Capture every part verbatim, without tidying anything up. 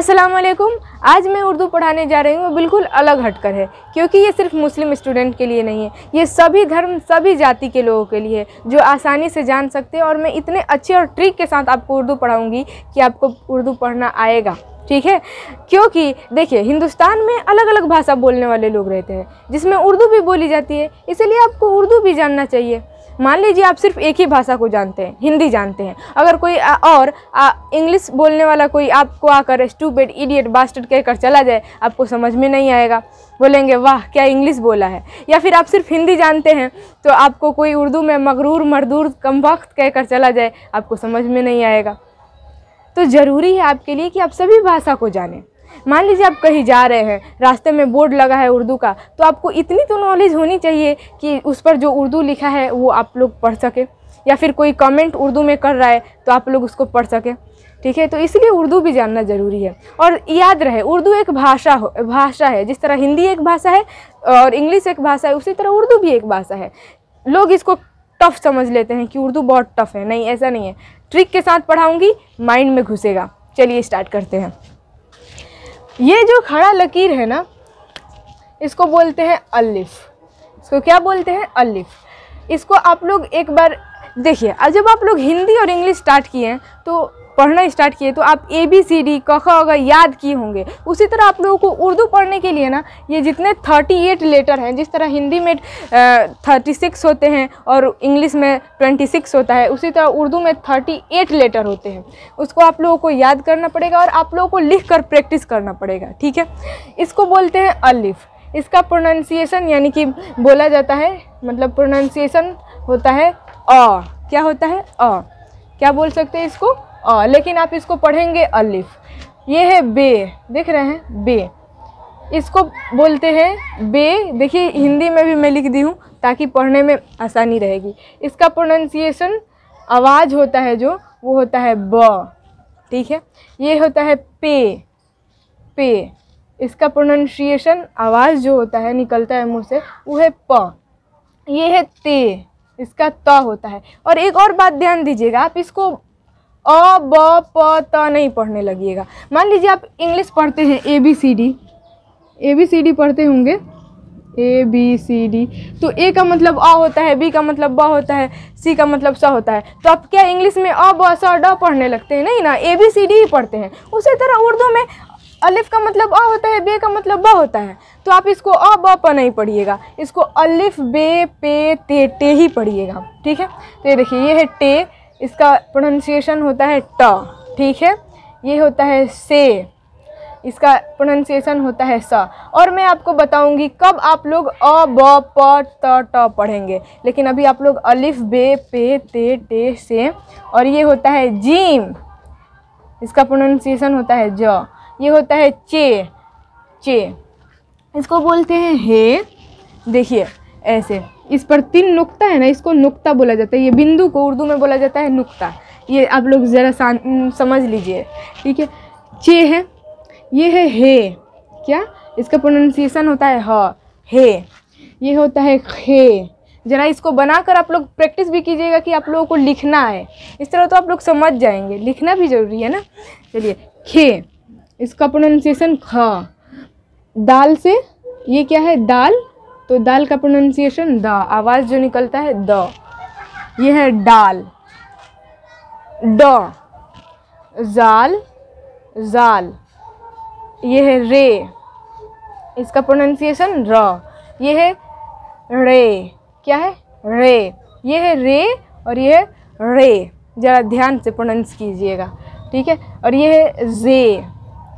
अस्सलाम वालेकुम। आज मैं उर्दू पढ़ाने जा रही हूँ वो बिल्कुल अलग हटकर है, क्योंकि ये सिर्फ मुस्लिम स्टूडेंट के लिए नहीं है, ये सभी धर्म सभी जाति के लोगों के लिए है जो आसानी से जान सकते हैं। और मैं इतने अच्छे और ट्रिक के साथ आपको उर्दू पढ़ाऊँगी कि आपको उर्दू पढ़ना आएगा, ठीक है। क्योंकि देखिए, हिंदुस्तान में अलग अलग भाषा बोलने वाले लोग रहते हैं जिसमें उर्दू भी बोली जाती है, इसलिए आपको उर्दू भी जानना चाहिए। मान लीजिए आप सिर्फ एक ही भाषा को जानते हैं, हिंदी जानते हैं, अगर कोई आ, और इंग्लिश बोलने वाला कोई आपको आकर स्टूपिड, इडियट, बास्टर्ड कहकर चला जाए, आपको समझ में नहीं आएगा, बोलेंगे वाह क्या इंग्लिश बोला है। या फिर आप सिर्फ हिंदी जानते हैं तो आपको कोई उर्दू में मगरूर, मरदूर, कमबख्त कहकर चला जाए, आपको समझ में नहीं आएगा। तो ज़रूरी है आपके लिए कि आप सभी भाषा को जानें। मान लीजिए आप कहीं जा रहे हैं, रास्ते में बोर्ड लगा है उर्दू का, तो आपको इतनी तो नॉलेज होनी चाहिए कि उस पर जो उर्दू लिखा है वो आप लोग पढ़ सकें, या फिर कोई कमेंट उर्दू में कर रहा है तो आप लोग उसको पढ़ सकें, ठीक है। तो इसलिए उर्दू भी जानना ज़रूरी है। और याद रहे, उर्दू एक भाषा हो भाषा है। जिस तरह हिंदी एक भाषा है और इंग्लिश एक भाषा है, उसी तरह उर्दू भी एक भाषा है। लोग इसको टफ़ समझ लेते हैं कि उर्दू बहुत टफ़ है, नहीं, ऐसा नहीं है। ट्रिक के साथ पढ़ाऊँगी, माइंड में घुसेगा। चलिए स्टार्ट करते हैं। ये जो खड़ा लकीर है ना, इसको बोलते हैं अलिफ। इसको क्या बोलते हैं? अलिफ। इसको आप लोग एक बार देखिए, जब आप लोग हिंदी और इंग्लिश स्टार्ट किए हैं तो पढ़ना स्टार्ट किए तो आप ए बी सी डी, क ख ग याद किए होंगे। उसी तरह आप लोगों को उर्दू पढ़ने के लिए ना, ये जितने अड़तीस लेटर हैं, जिस तरह हिंदी में छत्तीस होते हैं और इंग्लिश में छब्बीस होता है, उसी तरह उर्दू में अड़तीस लेटर होते हैं। उसको आप लोगों को याद करना पड़ेगा और आप लोगों को लिख कर प्रैक्टिस करना पड़ेगा, ठीक है। इसको बोलते हैं अलिफ। इसका प्रोनाउंसिएशन यानी कि बोला जाता है, मतलब प्रोनाउंसिएशन होता है अ। क्या होता है? अ। क्या बोल सकते हैं इसको? अ। लेकिन आप इसको पढ़ेंगे अलिफ। ये है बे, देख रहे हैं बे, इसको बोलते हैं बे। देखिए हिंदी में भी मैं लिख दी हूँ ताकि पढ़ने में आसानी रहेगी। इसका प्रोनाउंसिएशन, आवाज़ होता है जो, वो होता है ब, ठीक है। ये होता है पे, पे। इसका प्रोनाउंसिएशन, आवाज़ जो होता है निकलता है मुँह से, वो है प। ये है ते, इसका त होता है। और एक और बात ध्यान दीजिएगा, आप इसको अ ब प त नहीं पढ़ने लगिएगा। मान लीजिए आप इंग्लिश पढ़ते हैं A B C D, A B C D पढ़ते होंगे, ए बी सी डी, तो ए का मतलब अ होता है, बी का मतलब ब होता है, सी का मतलब स होता है। तो आप क्या इंग्लिश में अ ब स ड पढ़ने लगते हैं? नहीं ना, ए बी सी डी ही पढ़ते हैं। उसी तरह उर्दू में अलिफ का मतलब अ होता है, बे का मतलब ब होता है। तो आप इसको अ ब प नहीं पढ़िएगा, इसको अलिफ बे पे ते टे ही पढ़िएगा, ठीक है। तो ये देखिए, ये है टे, इसका प्रोनंसिएशन होता है ट, ठीक है। ये होता है से, इसका प्रोनंसिएशन होता है स। और मैं आपको बताऊंगी कब आप लोग अ ब प त ट पढ़ेंगे, लेकिन अभी आप लोग अलिफ बे पे ते टे से। और ये होता है जीम, इसका प्रोनंसिएशन होता है ज। ये होता है चे, चे, इसको बोलते हैं हे। देखिए ऐसे, इस पर तीन नुक्ता है ना, इसको नुक्ता बोला जाता है। ये बिंदु को उर्दू में बोला जाता है नुक्ता। ये आप लोग ज़रा समझ लीजिए, ठीक है। चे है, ये है हे, क्या इसका प्रोनाउंसिएशन होता है ह, हे। ये होता है खे। ज़रा इसको बनाकर आप लोग प्रैक्टिस भी कीजिएगा कि आप लोगों को लिखना है, इस तरह तो आप लोग समझ जाएंगे। लिखना भी ज़रूरी है ना। चलिए, खे, इसका प्रोनाउंसिएशन ख। दाल से, ये क्या है? दाल, तो दाल का प्रोनाउंसिएशन द, आवाज़ जो निकलता है द। ये है डाल, ड। जाल, जाल। ये है रे, इसका प्रोनाउंसिएशन र। ये है रे, क्या है? रे। ये है रे और ये है रे, ज़रा ध्यान से प्रोनाउंस कीजिएगा, ठीक है। और ये है जे,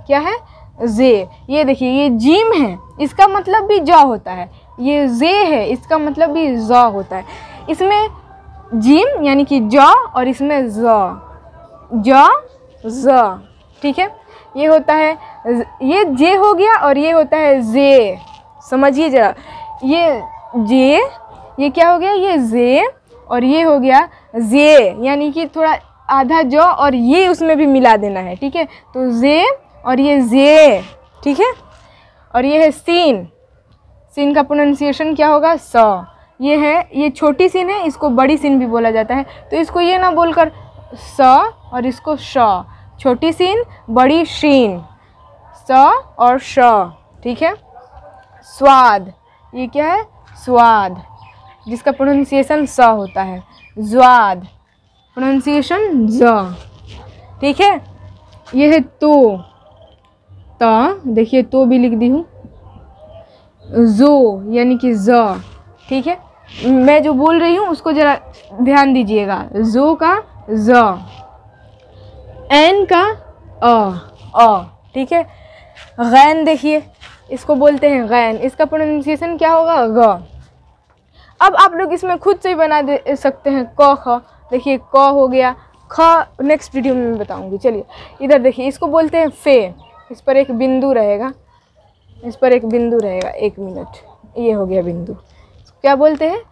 क्या है? जे। ये देखिए, ये जीम है, इसका मतलब भी ज होता है। ये जे है, इसका मतलब भी ज होता है। इसमें जीम यानी कि ज, और इसमें ज, ज, ज, ठीक है। ये होता है, ये जे हो गया और ये होता है जे। समझिए जरा, ये जे, ये क्या हो गया? ये जे, और ये हो गया जे, यानी कि थोड़ा आधा ज और ये उसमें भी मिला देना है, ठीक है। तो जे और ये जे, ठीक है। और ये है सीन, सीन का प्रोनाउंसिएशन क्या होगा? स। ये है, ये छोटी सीन है, इसको बड़ी सीन भी बोला जाता है। तो इसको ये ना बोलकर स और इसको श, छोटी सीन, बड़ी शीन। स और श, ठीक है। स्वाद, ये क्या है? स्वाद, जिसका प्रोनंसिएशन स होता है। ज्वाद, प्रोनंसिएशन ज, ठीक है। ये है तो, ता, देखिए तो भी लिख दी हूँ। जो यानी कि ज, ठीक है। मैं जो बोल रही हूँ उसको ज़रा ध्यान दीजिएगा। जो का ज, एन का अ, अ, ठीक है। गैन, देखिए इसको बोलते हैं गैन, इसका प्रोनंसिएशन क्या होगा? ग। अब आप लोग इसमें खुद से ही बना दे सकते हैं। क ख, देखिए क हो गया, ख नेक्स्ट वीडियो में मैं बताऊंगी। चलिए इधर देखिए, इसको बोलते हैं फे। इस पर एक बिंदु रहेगा, इस पर एक बिंदु रहेगा, एक मिनट, ये हो गया बिंदु। क्या बोलते हैं?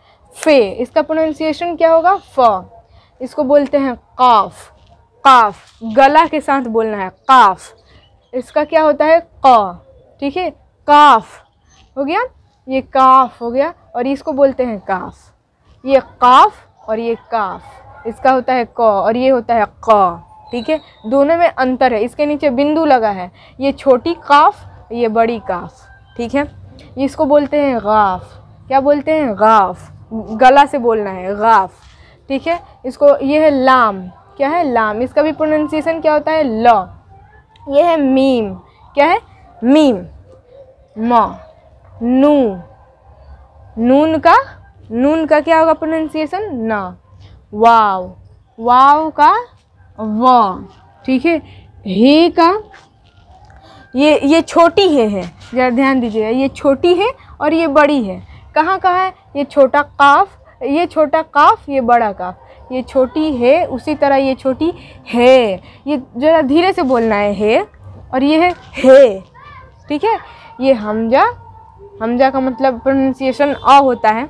फे। इसका प्रोनंसिएशन क्या होगा? फ। इसको बोलते हैं काफ। काफ, गला के साथ बोलना है, काफ। इसका क्या होता है? क, ठीक है। काफ हो गया, ये काफ हो गया, और इसको बोलते हैं काफ। ये काफ और ये काफ, इसका होता है क और ये होता है क, ठीक है। दोनों में अंतर है, इसके नीचे बिंदु लगा है। ये छोटी काफ, ये बड़ी काफ, ठीक है। इसको बोलते हैं गाफ। क्या बोलते हैं? गाफ, गला से बोलना है, गाफ, ठीक है। इसको, ये है लाम। क्या है? लाम। इसका भी प्रोनंसिएशन क्या होता है? ल। ये है मीम। क्या है? मीम। म, नू, नून का, नून का क्या होगा प्रोनंसिएशन? ना। वाव, वाव का व, ठीक है। हे का, ये ये छोटी हे है, जरा ध्यान दीजिएगा, ये छोटी है और ये बड़ी है। कहाँ का है? ये छोटा काफ, ये छोटा काफ, ये बड़ा काफ। ये छोटी है, उसी तरह ये छोटी है। ये जरा धीरे से बोलना है, है, और ये है हे, ठीक है। ये हमजा, हमजा का मतलब प्रोनंसिएशन अ होता है,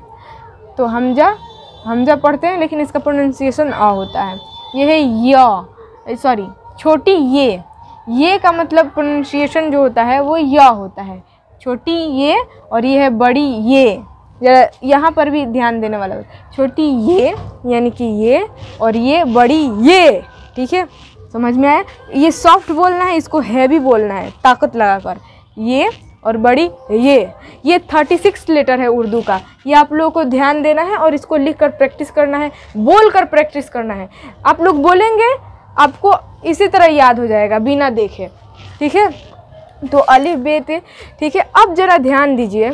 तो हमजा, हमजा पढ़ते हैं, लेकिन इसका प्रोनंसिएशन अ होता है। ये है य, सॉरी छोटी ये, ये का मतलब प्रोनंसिएशन जो होता है वो य होता है। छोटी ये और ये है बड़ी ये, जरा यहाँ पर भी ध्यान देने वाला है। छोटी ये यानी कि ये, और ये बड़ी ये, ठीक है। समझ में आया? ये सॉफ्ट बोलना है, इसको हैवी बोलना है, ताकत लगाकर। ये और बड़ी ये, ये छत्तीस लेटर है उर्दू का। ये आप लोगों को ध्यान देना है और इसको लिख कर प्रैक्टिस करना है, बोल कर प्रैक्टिस करना है। आप लोग बोलेंगे, आपको इसी तरह याद हो जाएगा बिना देखे, ठीक है। तो अलिफ बे ते, ठीक है। अब जरा ध्यान दीजिए,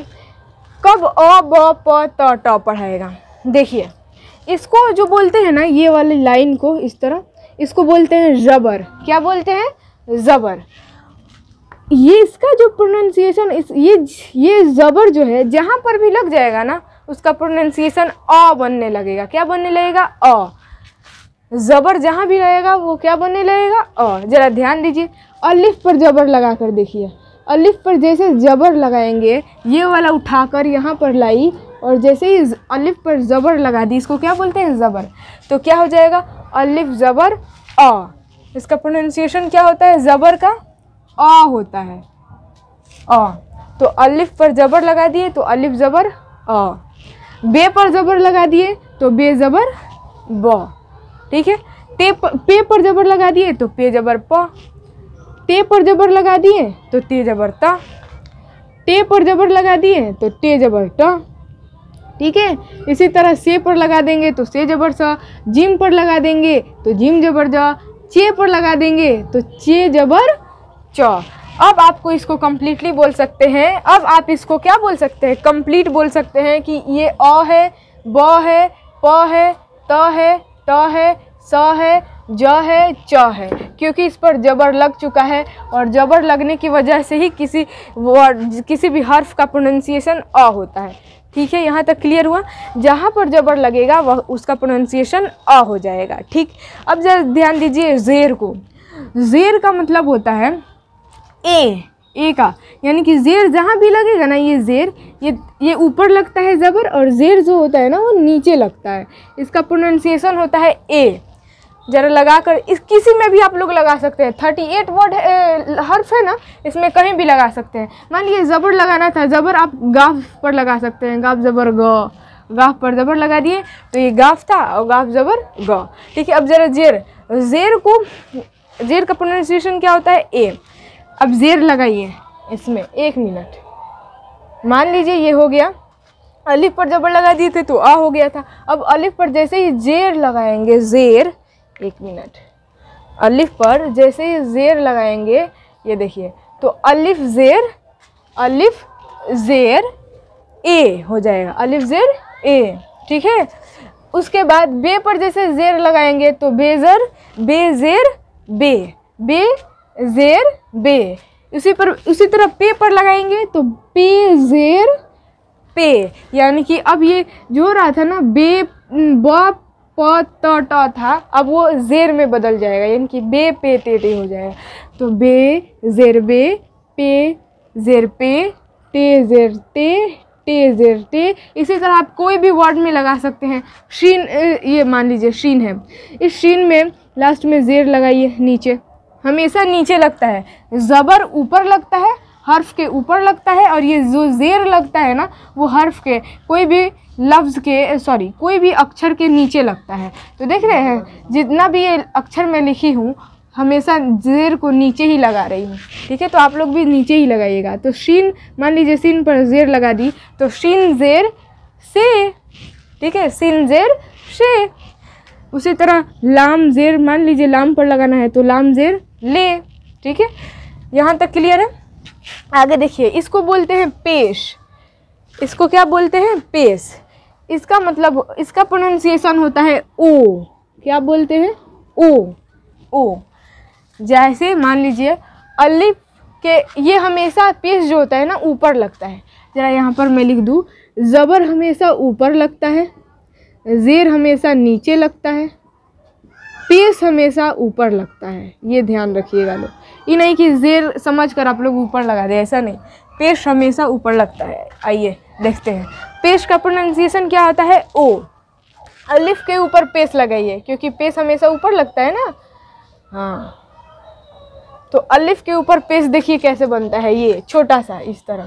कब अ ब प त ट पढ़ाएगा। देखिए इसको जो बोलते हैं ना, ये वाली लाइन को इस तरह, इसको बोलते हैं ज़बर। क्या बोलते हैं? ज़बर। ये इसका जो प्रोनंसिएशन, इस ये ये ज़बर जो है, जहाँ पर भी लग जाएगा ना, उसका प्रोनंसिएशन अ बनने लगेगा। क्या बनने लगेगा? अ। ज़बर जहाँ भी रहेगा वो क्या बनने लगेगा? अ। ज़रा ध्यान दीजिए, अलिफ पर ज़बर लगा कर देखिए। अलिफ पर जैसे ज़बर लगाएंगे, ये वाला उठाकर यहाँ पर लाई, और जैसे ही अलिफ पर ज़बर लगा दी, इसको क्या बोलते हैं? ज़बर। तो क्या हो जाएगा? अलिफ ज़बर अ। इसका प्रोनंसिएशन क्या होता है? ज़बर का अ होता है, अ। तो अलिफ पर ज़बर लगा दिए तो अलिफ ज़बर अ। बे पर ज़बर लगा दिए तो बे ज़बर ब, ठीक है। ते पर, पे पर ज़बर लगा दिए तो पे ज़बर प। ते पर ज़बर लगा दिए तो ते ज़बर ता। टे पर ज़बर लगा दिए तो टे ज़बर ट, ठीक है। इसी तरह से पर लगा देंगे तो से ज़बर स। जिम पर लगा देंगे तो जिम ज़बर ज। चे पर लगा देंगे तो चे ज़बर च। अब आपको इसको कम्प्लीटली बोल सकते हैं। अब आप इसको क्या बोल सकते हैं? कंप्लीट बोल सकते हैं कि ये अ है, ब है, प है, त है, ट है, स है, ज है, च है, क्योंकि इस पर ज़बर लग चुका है। और ज़बर लगने की वजह से ही किसी वर्ड, किसी भी हर्फ का प्रोनंसिएशन अ होता है, ठीक है। यहाँ तक क्लियर हुआ? जहाँ पर ज़बर लगेगा वह उसका प्रोनंसिएशन अ हो जाएगा, ठीक। अब जरा ध्यान दीजिए ज़ेर को। ज़ेर का मतलब होता है ए। ए का यानी कि ज़ेर जहाँ भी लगेगा ना, ये ज़ेर, ये ये ऊपर लगता है ज़बर, और ज़ेर जो होता है ना वो नीचे लगता है। इसका प्रोनंसिएशन होता है ए। जरा लगा कर, इस किसी में भी आप लोग लगा सकते हैं। थर्टी एट वर्ड हर्फ है ना, इसमें कहीं भी लगा सकते हैं। मान लीजिए ज़बर लगाना था, ज़बर आप गाफ पर लगा सकते हैं। गाफ ज़बर ग, गाफ पर ज़बर लगा दिए तो ये गाफ था, और गाफ ज़बर ग, ठीक है। अब ज़रा ज़ेर, ज़ेर को, ज़ेर का प्रोनंसिएशन क्या होता है? ए। अब ज़ेर लगाइए इसमें एक मिनट। मान लीजिए ये हो गया, अलिफ पर जबर लगा दिए थे तो आ हो गया था। अब अलिफ पर जैसे ही ज़ेर लगाएंगे, ज़ेर एक मिनट, अलिफ पर जैसे ही ज़ेर लगाएंगे, ये देखिए तो अलिफ ज़ेर, अलिफ ज़ेर ए हो जाएगा, अलिफ ज़ेर ए, ठीक है। उसके बाद बे पर जैसे ज़ेर लगाएंगे तो बेज़र बे ज़ेर बे, बे ज़ेर बे। उसी पर उसी तरह पे पर लगाएंगे तो पे ज़ेर पे, यानी कि अब ये जो हो रहा था ना बे बा प त ट था, अब वो ज़ेर में बदल जाएगा, यानी कि बे पे ते टे हो जाएगा। तो बे ज़ेर बे, पे ज़ेर पे, ते ज़ेर ते, टे ज़ेर टे। इसी तरह आप कोई भी वर्ड में लगा सकते हैं। शीन, ये मान लीजिए शीन है, इस शीन में लास्ट में ज़ेर लगाइए नीचे, हमेशा नीचे लगता है, ज़बर ऊपर लगता है, हर्फ के ऊपर लगता है, और ये जो ज़ेर लगता है ना वो हर्फ के कोई भी लफ्ज़ के सॉरी कोई भी अक्षर के नीचे लगता है। तो देख रहे हैं जितना भी ये अक्षर मैं लिखी हूँ हमेशा ज़ेर को नीचे ही लगा रही हूँ, ठीक है। तो आप लोग भी नीचे ही लगाइएगा। तो शीन, मान लीजिए शीन पर ज़ेर लगा दी तो शीन ज़ेर से, ठीक है, शीन ज़ेर से। उसी तरह लाम ज़ेर, मान लीजिए लाम पर लगाना है तो लाम ज़ेर ले, ठीक है। यहाँ तक क्लियर है। आगे देखिए, इसको बोलते हैं पेश, इसको क्या बोलते हैं पेश। इसका मतलब, इसका प्रोनाउंसिएशन होता है ओ, क्या बोलते हैं ओ, ओ। जैसे मान लीजिए अलिफ के, ये हमेशा पेश जो होता है ना ऊपर लगता है। जरा यहाँ पर मैं लिख दूँ, ज़बर हमेशा ऊपर लगता है, ज़ेर हमेशा नीचे लगता है, पेश हमेशा ऊपर लगता है, ये ध्यान रखिएगा लोग। ये नहीं कि ज़ेर समझ कर आप लोग ऊपर लगा दे, ऐसा नहीं, पेश हमेशा ऊपर लगता है। आइए देखते हैं पेश का प्रोनाउंसिएशन क्या होता है, ओ। अलिफ के ऊपर पेश लगाइए क्योंकि पेश हमेशा ऊपर लगता है ना, हाँ। तो अलिफ के ऊपर पेश देखिए कैसे बनता है, ये छोटा सा इस तरह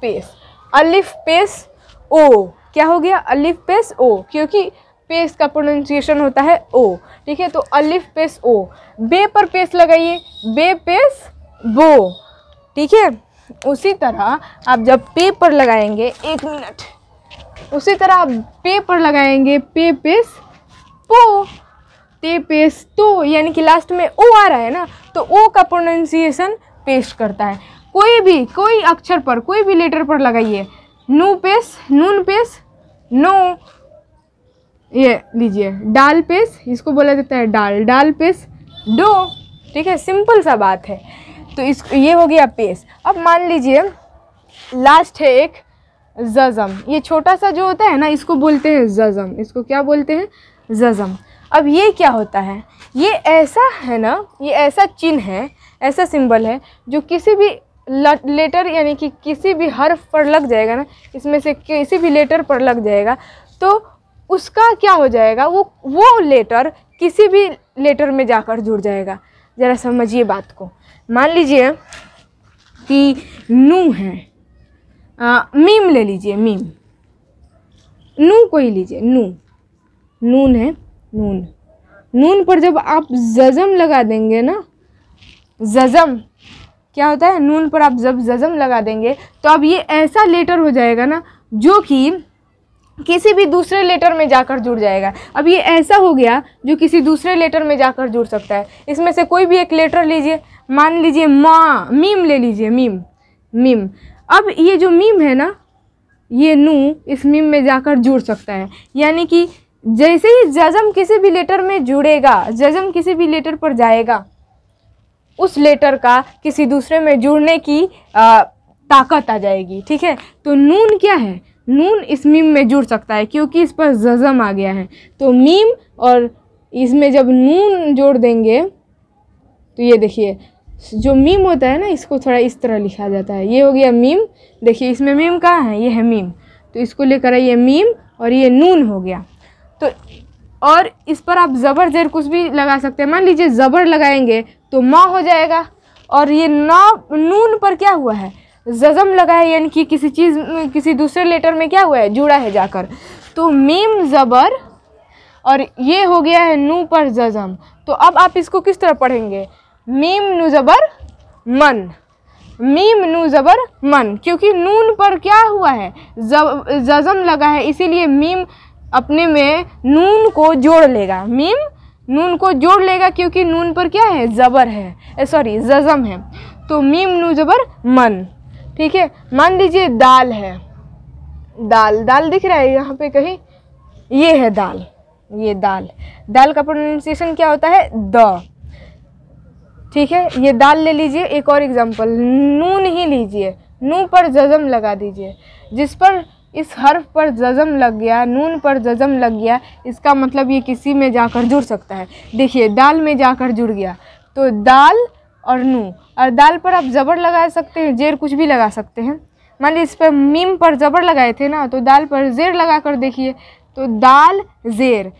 पेश, अलिफ पेश ओ, क्या हो गया अलिफ पेश ओ, क्योंकि पेश का प्रोनाउंसिएशन होता है ओ, ठीक है। तो अलिफ पेश ओ। बे पर पेश लगाइए, बे पेश बो, ठीक है। उसी तरह आप जब पे पर लगाएंगे, एक मिनट, उसी तरह आप पे पर लगाएंगे पे पेश पो, ते पेश तो, यानी कि लास्ट में ओ आ रहा है ना, तो ओ का प्रोनाउंसिएशन पेश करता है। कोई भी कोई अक्षर पर, कोई भी लेटर पर लगाइए, नू पेश नून पेश नो, ये लीजिए डाल पेश, इसको बोला जाता है डाल, डाल पेश डो, ठीक है, सिंपल सा बात है। तो इस ये हो गया पेश। अब मान लीजिए लास्ट है एक ज़ज़म, ये छोटा सा जो होता है ना इसको बोलते हैं ज़ज़म, इसको क्या बोलते हैं ज़ज़म। अब ये क्या होता है, ये ऐसा है ना, ये ऐसा चिन्ह है, ऐसा सिंबल है जो किसी भी लेटर यानी कि किसी भी हर्फ पर लग जाएगा ना, इसमें से किसी भी लेटर पर लग जाएगा तो उसका क्या हो जाएगा, वो वो लेटर किसी भी लेटर में जाकर जुड़ जाएगा। ज़रा समझिए बात को। मान लीजिए कि नू है, आ, मीम ले लीजिए, मीम, नू को ही लीजिए, नू नून है, नून, नून पर जब आप ज़ज़म लगा देंगे ना, ज़ज़म क्या होता है, नून पर आप जब ज़ज़म लगा देंगे तो अब ये ऐसा लेटर हो जाएगा ना जो कि किसी भी दूसरे लेटर में जाकर जुड़ जाएगा। अब ये ऐसा हो गया जो किसी दूसरे लेटर में जाकर जुड़ सकता है। इसमें से कोई भी एक लेटर लीजिए, मान लीजिए माँ, मीम ले लीजिए, मीम, मीम। अब ये जो मीम है ना, ये नू इस मीम में जाकर जुड़ सकता है, यानी कि जैसे ही ज़ज़म किसी भी लेटर में जुड़ेगा, ज़ज़म किसी भी लेटर पर जाएगा, उस लेटर का किसी दूसरे में जुड़ने की आ, ताकत आ जाएगी, ठीक है। तो नून क्या है, नून इस मीम में जुड़ सकता है क्योंकि इस पर ज़ज़म आ गया है। तो मीम और इसमें जब नून जोड़ देंगे तो ये देखिए जो मीम होता है ना इसको थोड़ा इस तरह लिखा जाता है। ये हो गया मीम, देखिए इसमें मीम कहाँ है, ये है मीम, तो इसको लेकर आइए मीम, और ये नून हो गया। तो और इस पर आप ज़बर ज़ेर कुछ भी लगा सकते हैं। मान लीजिए ज़बर लगाएंगे तो माँ हो जाएगा, और ये ना नून पर क्या हुआ है, ज़ज़म लगा है, यानी कि किसी चीज़ किसी दूसरे लेटर में क्या हुआ है, जुड़ा है जाकर। तो मीम ज़बर और ये हो गया है नू पर ज़ज़म। तो अब आप इसको किस तरह पढ़ेंगे, मीम नू ज़बर मन, मीम नू ज़बर मन, क्योंकि नून पर क्या हुआ है, ज़ज़म लगा है, इसीलिए मीम अपने में नून को जोड़ लेगा, मीम नून को जोड़ लेगा क्योंकि नून पर क्या है, ज़बर है, सॉरी ज़ज़म है। तो मीम नू ज़बर मन, ठीक है। मान लीजिए दाल है, दाल, दाल दिख रहा है यहाँ पे कहीं, ये है दाल, ये दाल, दाल का प्रोनाउंसिएशन क्या होता है, द, ठीक है। ये दाल ले लीजिए, एक और एग्जांपल नून ही लीजिए, नू पर ज़ज़म लगा दीजिए, जिस पर इस हर्फ पर ज़ज़म लग गया, नून पर ज़ज़म लग गया, इसका मतलब ये किसी में जाकर जुड़ सकता है। देखिए दाल में जाकर जुड़ गया, तो दाल और नू, और दाल पर आप ज़बर लगा सकते हैं, जेर कुछ भी लगा सकते हैं। मान लीजिए इस पर मीम पर ज़बर लगाए थे ना, तो दाल पर ज़ेर लगा कर देखिए, तो दाल ज़ेर,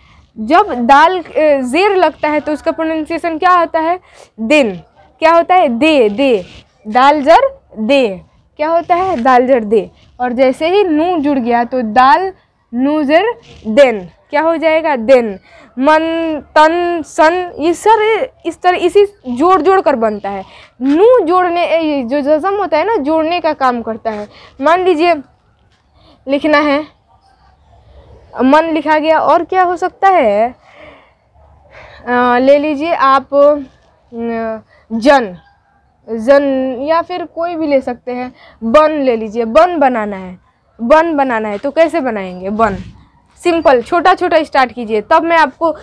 जब दाल ज़ेर लगता है तो उसका प्रोनाउंसिएशन क्या होता है, दिन, क्या होता है, दे, दे, दाल जर दे, क्या होता है, दाल जर दे। और जैसे ही नू जुड़ गया तो दाल नू जर देन, क्या हो जाएगा, देन। मन, तन, सन, ये सर इस तरह इसी जोड़ जोड़ कर बनता है। नू जोड़ने, ये जो ज़ज़म होता है ना, जोड़ने का काम करता है। मान लीजिए लिखना है मन, लिखा गया, और क्या हो सकता है, आ, ले लीजिए आप जन, जन, या फिर कोई भी ले सकते हैं, बन ले लीजिए, बन बनाना है, बन बनाना है तो कैसे बनाएंगे, बन सिंपल, छोटा छोटा स्टार्ट कीजिए, तब मैं आपको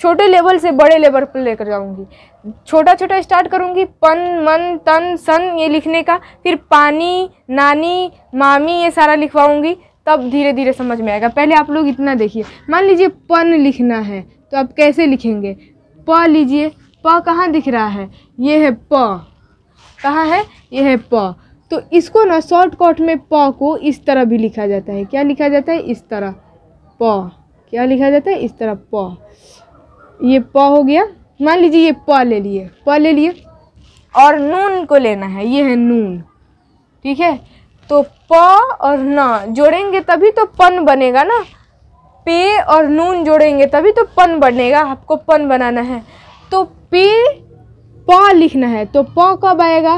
छोटे लेवल से बड़े लेवल पर लेकर जाऊंगी। छोटा छोटा स्टार्ट करूंगी, पन, मन, तन, सन, ये लिखने का, फिर पानी, नानी, मामी, ये सारा लिखवाऊंगी, तब धीरे धीरे समझ में आएगा। पहले आप लोग इतना देखिए, मान लीजिए पन लिखना है तो आप कैसे लिखेंगे, प लीजिए, प कहाँ दिख रहा है, ये है प, कहाँ है, ये है प, तो इसको ना शॉर्टकट में प को इस तरह भी लिखा जाता है, क्या लिखा जाता है, इस तरह प, क्या लिखा जाता है, इस तरह प, ये प हो गया। मान लीजिए ये प ले लिए, प ले लिए, और नून को लेना है, ये है नून, ठीक है। तो प और न जोड़ेंगे तभी तो पन बनेगा ना, पे और नून जोड़ेंगे तभी तो पन बनेगा, आपको पन बनाना है तो पे प लिखना है, तो प कब आएगा,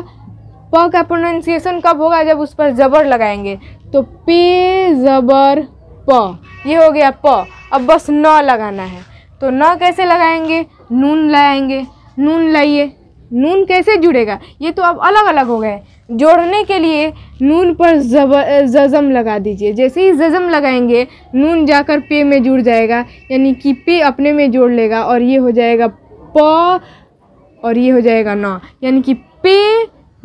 प का प्रोनाउंसिएशन कब होगा, जब उस पर ज़बर लगाएंगे, तो पे ज़बर प, ये हो गया प। अब बस न लगाना है, तो न कैसे लगाएंगे, नून लाएंगे, नून लाइए, नून कैसे जुड़ेगा, ये तो अब अलग अलग हो गए। जोड़ने के लिए नून पर ज़बर ज़ज़म लगा दीजिए, जैसे ही ज़ज़म लगाएंगे नून जाकर पे में जुड़ जाएगा, यानी कि पे अपने में जोड़ लेगा, और ये हो जाएगा प, और ये हो जाएगा ना, यानी कि पे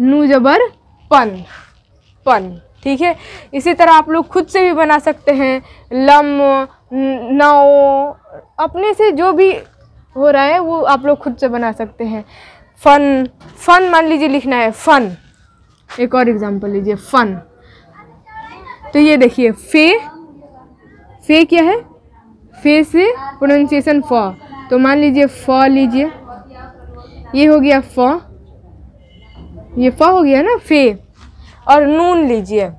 नू ज़बर पन, पन, ठीक है। इसी तरह आप लोग खुद से भी बना सकते हैं, लम, नौ, अपने से जो भी हो रहा है वो आप लोग खुद से बना सकते हैं। फ़न, फ़न मान लीजिए लिखना है, फ़न, एक और एग्जांपल लीजिए, फ़न, तो ये देखिए फे, फे क्या है, फे से प्रोनाउंसिएशन फ, तो मान लीजिए फ लीजिए, ये हो गया फ, ये फ हो गया ना, फे, और नून लीजिए,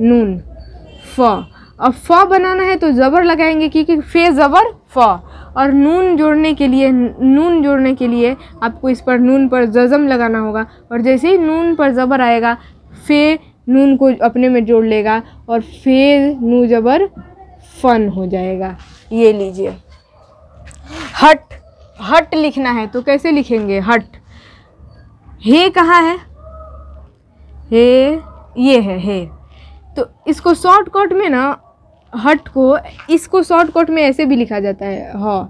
नून, फ। अब फ बनाना है तो ज़बर लगाएंगे, क्योंकि फे ज़बर फ, और नून जोड़ने के लिए, नून जोड़ने के लिए आपको इस पर नून पर ज़ज़म लगाना होगा, और जैसे ही नून पर ज़बर आएगा फे नून को अपने में जोड़ लेगा, और फे नू ज़बर फन हो जाएगा, ये लीजिए। हट, हट लिखना है तो कैसे लिखेंगे, हट, हे कहाँ है, हे, ये है हे, तो इसको शॉर्टकट में ना, हट को, इसको शॉर्टकट में ऐसे भी लिखा जाता है, ह,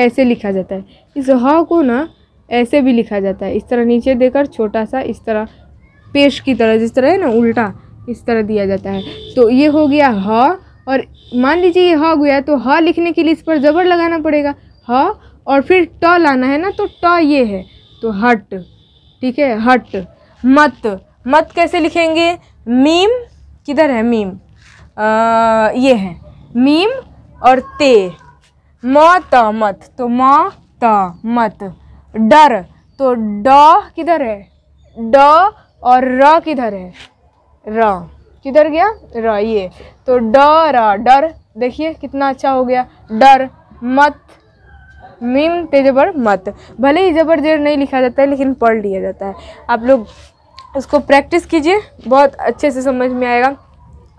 ऐसे लिखा जाता है, इस ह को ना ऐसे भी लिखा जाता है, इस तरह नीचे देकर छोटा सा इस तरह पेश की तरह, जिस तरह है ना उल्टा, इस तरह दिया जाता है। तो ये हो गया ह, और मान लीजिए ये ह गया, तो ह लिखने के लिए इस पर ज़बर लगाना पड़ेगा, ह, और फिर ट लाना है ना, तो ट ये है, तो हट, ठीक है, हट। मत, मत कैसे लिखेंगे, मीम, किधर है मीम, आ, ये है मीम, और ते, म त मत, तो म त मत। डर, तो ड किधर है, ड, और र किधर है, र, किधर गया, र, ये, तो ड र, डर, देखिए कितना अच्छा हो गया, डर। मत, मीम ते ज़बर मत, भले ही ज़बर जेर नहीं लिखा जाता है लेकिन पढ़ लिया जाता है। आप लोग इसको प्रैक्टिस कीजिए, बहुत अच्छे से समझ में आएगा।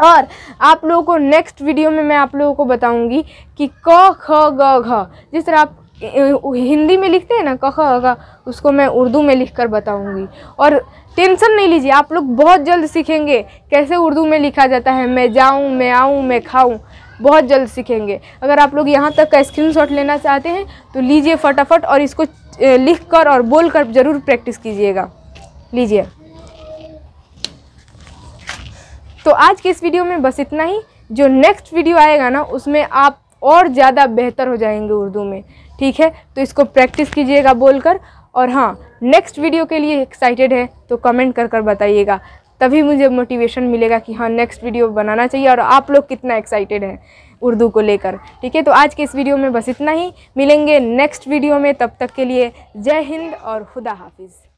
और आप लोगों को नेक्स्ट वीडियो में मैं आप लोगों को बताऊंगी कि क ख ग घ, जिस तरह आप हिंदी में लिखते हैं ना क ख ग, उसको मैं उर्दू में लिखकर बताऊंगी। और टेंशन नहीं लीजिए, आप लोग बहुत जल्द सीखेंगे कैसे उर्दू में लिखा जाता है मैं जाऊं, मैं आऊं, मैं खाऊं, बहुत जल्द सीखेंगे। अगर आप लोग यहाँ तक का स्क्रीनशॉट लेना चाहते हैं तो लीजिए फटाफट, और इसको लिखकर और बोलकर ज़रूर प्रैक्टिस कीजिएगा। लीजिए, तो आज के इस वीडियो में बस इतना ही। जो नेक्स्ट वीडियो आएगा ना, उसमें आप और ज़्यादा बेहतर हो जाएंगे उर्दू में, ठीक है? तो इसको प्रैक्टिस कीजिएगा बोलकर। और हाँ, नेक्स्ट वीडियो के लिए एक्साइटेड है तो कमेंट कर कर बताइएगा, तभी मुझे मोटिवेशन मिलेगा कि हाँ नेक्स्ट वीडियो बनाना चाहिए। और आप लोग कितना एक्साइटेड हैं उर्दू को लेकर, ठीक है? तो आज के इस वीडियो में बस इतना ही, मिलेंगे नेक्स्ट वीडियो में। तब तक के लिए जय हिंद और खुदा हाफिज़।